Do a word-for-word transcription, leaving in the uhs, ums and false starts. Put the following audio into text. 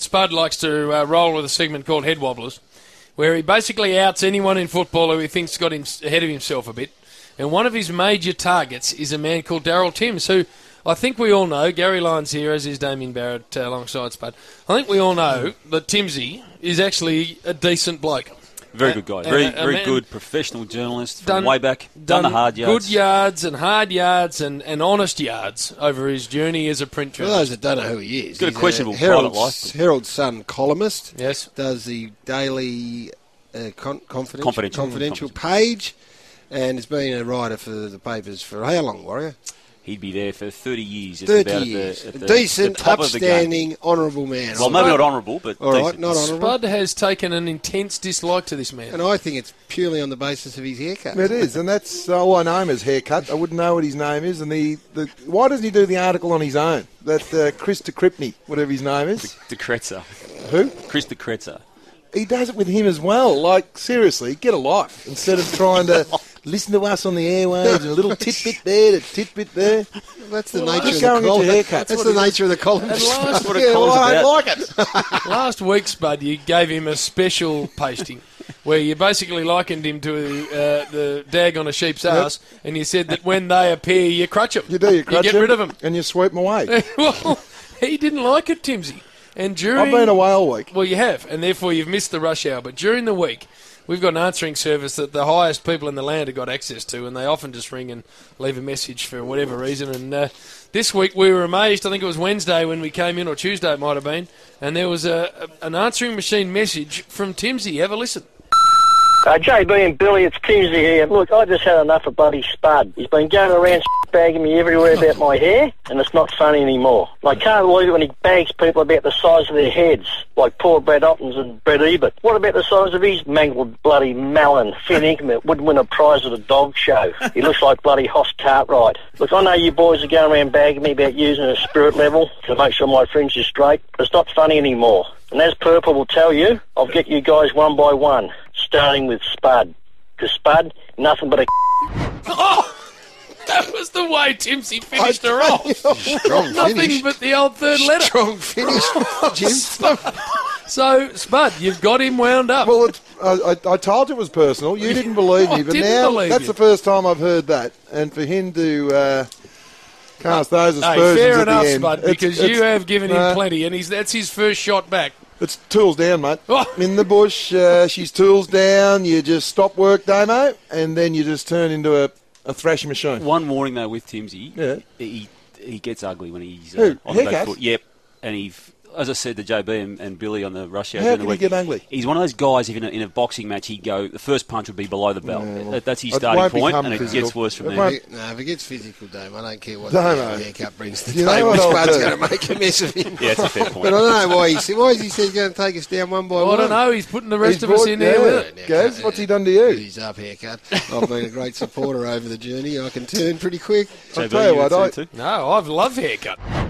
Spud likes to uh, roll with a segment called Head Wobblers, where he basically outs anyone in football who he thinks got him ahead of himself a bit. And one of his major targets is a man called Daryl Timms, who I think we all know. Gary Lyons here, as is Damien Barrett uh, alongside Spud. I think we all know that Timmsy is actually a decent bloke. Very uh, good guy. Very, uh, very good professional journalist from done, way back. Done, done the hard yards. Good yards and hard yards and, and honest yards over his journey as a print journalist. For those that don't know who he is, he's got he's a questionable a Herald, private life. Herald Sun columnist. Yes. Does the daily uh, con- confidential, confidential. confidential page and has been a writer for the papers for how long, Warrior? He'd be there for thirty years. thirty years. At the, at the, decent, the upstanding, honourable man. Well, maybe not honourable, but all right, not honourable. Spud has taken an intense dislike to this man. And I think it's purely on the basis of his haircut. It is, and that's all I know him as haircut. I wouldn't know what his name is. And the, the why doesn't he do the article on his own? That uh, Chris De Kretser, whatever his name is. De, De Kretser. Who? Chris De Kretser. He does it with him as well. Like, seriously, get a life. Instead of trying to listen to us on the airwaves and a little titbit there, a titbit there. That's the well, nature of the column. That, that's the nature of the column. Last, what yeah, well, I don't like it. Last week, Spud, you gave him a special pasting where you basically likened him to uh, the dag on a sheep's ass, yep. And you said that when they appear, you crutch them. You do, you crutch them. You get him, rid of them. And you sweep them away. Well, he didn't like it, Timmsy. And during, I've been away all week. Well, you have, and therefore you've missed the rush hour. But during the week, we've got an answering service that the highest people in the land have got access to, and they often just ring and leave a message for whatever reason. And uh, this week we were amazed. I think it was Wednesday when we came in, or Tuesday it might have been, and there was a, a an answering machine message from Timmsy. Have a listen. Uh, J B and Billy, it's Kingsley here. Look, I just had enough of bloody Spud. He's been going around bagging me everywhere about my hair, and it's not funny anymore. I can't believe it when he bags people about the size of their heads, like poor Brad Ottens and Brad Ebert. What about the size of his mangled bloody melon, thin increment, wouldn't win a prize at a dog show? He looks like bloody Hoss Cartwright. Look, I know you boys are going around bagging me about using a spirit level to make sure my fringe is straight, but it's not funny anymore. And as Purple will tell you, I'll get you guys one by one, starting with Spud. Because Spud, nothing but a... Oh! That was the way Timmsy finished her off. Strong nothing finish. But the old third letter. Strong finish, Jim. so, so, Spud, you've got him wound up. Well, it's, I, I told you it was personal. You didn't believe me, but now that's you. The first time I've heard that. And for him to... Uh, Cast those aspersions hey, fair enough, Spud, because it's, it's, you have given him uh, plenty, and he's that's his first shot back. It's tools down, mate. Oh. In the bush, uh, she's tools down. You just stop work, Damo, and then you just turn into a, a thrashing machine. One warning, though, with Timmsy, yeah. he he gets ugly when he's uh, on the back foot. Yep, and he, as I said to J B and, and Billy on the rush hour, how can he get ugly? He's one of those guys, if in a, in a boxing match, he'd go, the first punch would be below the belt. Yeah, well, that, that's his starting point, and physical. It gets worse from there. It no, if it gets physical, Dame, I don't care what no, the no. haircut brings to the table. Spud's going to make a mess of him. Yeah, that's a fair point. But I don't know why he, why he said he's going to take us down one by well, one. I don't know. He's putting the rest he's of brought, us in yeah, there with it. Gaz, what's he done to you? He's up haircut. I've been a great supporter over the journey. I can turn pretty quick. I'll tell you what. No, I've loved haircut.